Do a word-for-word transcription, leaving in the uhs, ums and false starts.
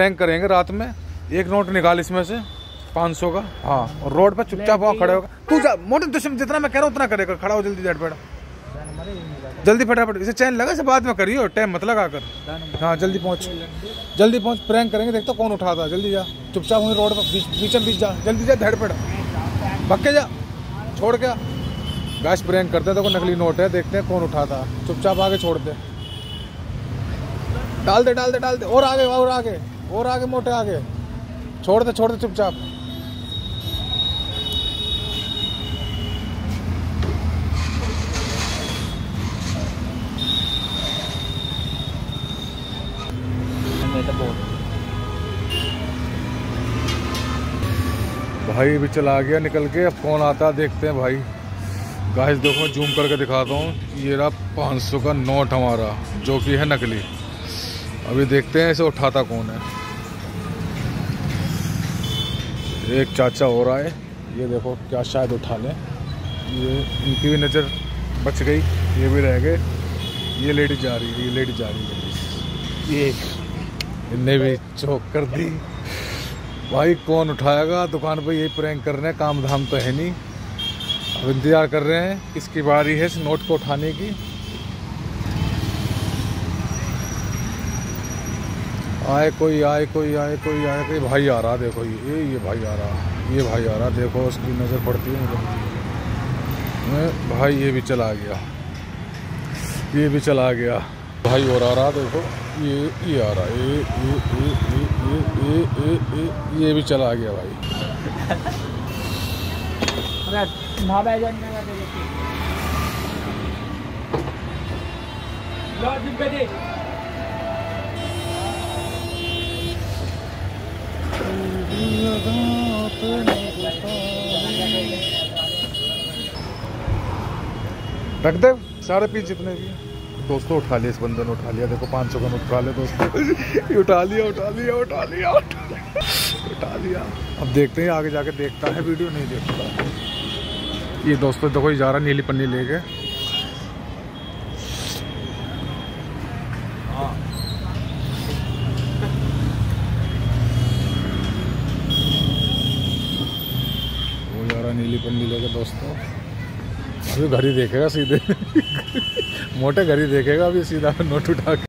Rank करेंगे रात में, एक नोट निकाल इसमें से पाँच सौ का। हाँ, और रोड पर चुपचाप वहाँ खड़े होगा तू जा, मोटे दुश्मन जितना मैं कह रहा हूँ उतना करेगा। खड़ा हो जल्दी, झटपट जल्दी फटाफट। इसे चैन लगा, इसे बाद में करियो, टाइम मत लगा कर। हाँ जल्दी पहुँच, जल्दी पहुँच, प्रैंक करेंगे, देखते कौन उठाता है। जल्दी जा, चुपचाप वहीं रोड पर बीचम बीच जा, जल्दी जा, झटपट भक्के जा, छोड़ के। गाइस प्रैंक करते हैं, देखो नकली नोट है, देखते हैं कौन उठाता है। चुपचाप आगे छोड़ते, डाल दे डाल दे डाल दे, और आगे और आगे और आगे, मोटे आगे, छोड़ दे छोड़ दे चुपचाप। भाई भी चला गया निकल के, अब कौन आता देखते हैं भाई। गाइस देखो मैं जूम करके दिखाता हूँ, ये रहा पाँच सौ का नोट हमारा जो कि है नकली। अभी देखते हैं इसे उठाता कौन है। एक चाचा हो रहा है, ये देखो क्या शायद उठा लें। ये इनकी भी नज़र बच गई, ये भी रह गए। ये लेडी जा रही है, ये लेडी जा रही है, ये इनने भी चौक कर दी। भाई कौन उठाएगा, दुकान पे यही प्रैंक कर रहे हैं, काम धाम तो है नहीं। अब इंतज़ार कर रहे हैं किसकी बारी है इस नोट को उठाने की। आए कोई आए कोई आए कोई आए कोई भाई आ रहा, देखो ये ये भाई आ रहा, ये भाई आ रहा, देखो उसकी नज़र पड़ती है मुझे। भाई ये भी चला गया, ये भी चला गया, भाई और आ रहा, देखो ये ये आ रहा, ये ये ये ये ये ये ये, ये, ये भी चला गया भाई। रख दे सारे पीस जितने भी। दोस्तों उठा लिया, इस बंदे ने उठा लिया, देखो पाँच सौ का नोट उठा लिया दोस्तों। उठा लिया उठा लिया उठा लिया उठा लिया। अब देखते हैं आगे जाके देखता है वीडियो, नहीं देखता। ये दोस्तों देखो ये जा रहा नीली पन्नी लेके। वो जा रहा नीली पन्नी लेके दोस्तों, अभी घर ही देखेगा सीधे। मोटे घर ही देखेगा अभी सीधा नोट उठा के।